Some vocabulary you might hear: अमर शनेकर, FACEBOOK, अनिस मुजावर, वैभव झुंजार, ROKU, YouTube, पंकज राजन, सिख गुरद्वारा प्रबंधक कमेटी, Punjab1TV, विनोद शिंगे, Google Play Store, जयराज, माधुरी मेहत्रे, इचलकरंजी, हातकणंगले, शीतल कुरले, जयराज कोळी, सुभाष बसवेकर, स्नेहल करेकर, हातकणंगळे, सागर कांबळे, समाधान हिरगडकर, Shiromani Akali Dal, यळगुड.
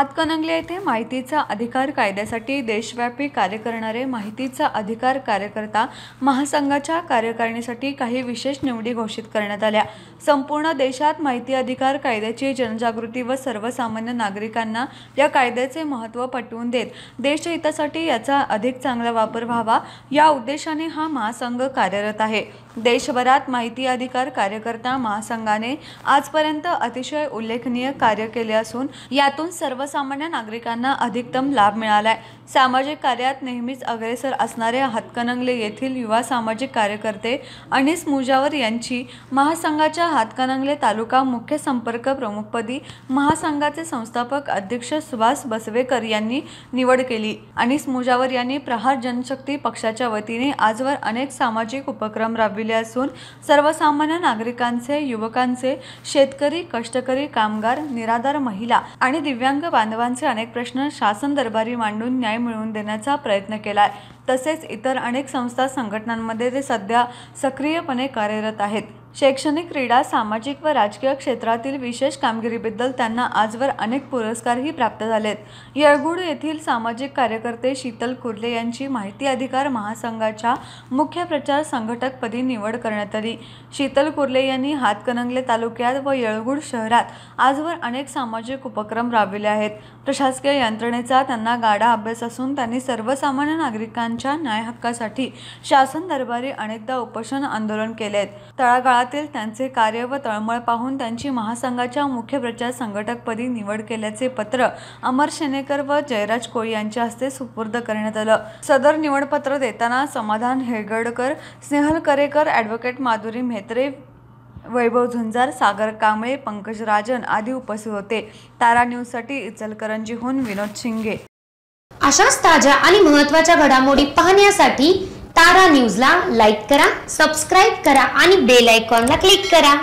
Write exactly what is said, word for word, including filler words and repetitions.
हातकणंगळे येथे माहितीचा अधिकार कायद्यासाठी देशव्यापी कार्य करणारे माहितीचा अधिकार कार्यकर्ता महासंघाच्या कार्यकारिणीसाठी काही विशेष निवडी घोषित करण्यात आल्या। संपूर्ण देशात माहिती अधिकार कायद्याची जनजागृती व सर्वसामान्य नागरिकांना या कायद्याचे महत्त्व पटवून देत देशहितासाठी याचा अधिक चांगला वापर व्हावा या उद्देशाने हा महासंघ कार्यरत आहे। देशभरात माहिती अधिकार कार्यकर्ता महासंघाने आजपर्यंत अतिशय उल्लेखनीय कार्य केले असून यातून सर्वसामान्य नागरिकांना अधिकतम लाभ मिळालाय। सामाजिक कार्यात नेहमीच अग्रेसर असणारे हातकणंगले येथील युवा सामाजिक कार्यकर्ते अनिस मुजावर यांची महासंघाच्या हातकणंगले तालुका मुख्य संपर्क प्रमुखपदी महासंघाचे संस्थापक अध्यक्ष सुभाष बसवेकर यांनी निवड केली। अनिस मुजावर यांनी प्रहार जनशक्ती पक्षाच्या वतीने आजवर अनेक सामाजिक उपक्रम राबविले असून सर्वसामान्य नागरिकांचे, युवकांचे, शेतकरी, कष्टकरी, कामगार, निराधार महिला आणि दिव्यांग बांधवांचे अनेक प्रश्न शासन दरबारी मांडून न्याय मिळवून देण्याचा प्रयत्न केला। तसेच इतर अनेक संस्था संघटनांमध्ये ते सध्या सक्रियपणे कार्यरत आहेत। शैक्षणिक, क्रीडा, सामाजिक व राजकीय क्षेत्रातील विशेष कामगिरीबद्दल त्यांना आजवर अनेक पुरस्कारही प्राप्त झालेत। यळगुड येथील सामाजिक कार्यकर्ते शीतल कुरले यांची माहिती अधिकार महासंघाच्या मुख्य प्रचार संघटकपदी निवड करण्यात आली। शीतल कुरले यांनी हातकणंगले तालुक्यात व यळगुड शहरात आजवर अनेक सामाजिक उपक्रम राबविले आहेत। प्रशासकीय यंत्रणेचा त्यांना गाढा अभ्यास असून त्यांनी सर्वसामान्य नागरिकांच्या न्याय हक्कासाठी शासन दरबारी अनेकदा उपोषण आंदोलन केलेत। तळागाळ त्यांचे कार्य व तळमळ पाहून त्यांची महासंघाच्या मुख्य प्रचार संघटकपदी निवड केल्याचे पत्र अमर शनेकर व जयराज कोळी यांच्या हस्ते सुपूर्द करण्यात आलं। सदर निवडपत्र देताना समाधान हिरगडकर, स्नेहल करेकर, ॲडव्होकेट माधुरी मेहत्रे, वैभव झुंजार, सागर कांबळे, पंकज राजन आदी उपस्थित होते। तारा न्यूजसाठी इचलकरंजीहून विनोद शिंगे। अशाच ताज्या आणि महत्त्वाच्या घडामोडी पाहण्यासाठी तारा न्यूजला लाईक करा, सबस्क्राइब करा आणि बेल आयकॉनला क्लिक करा।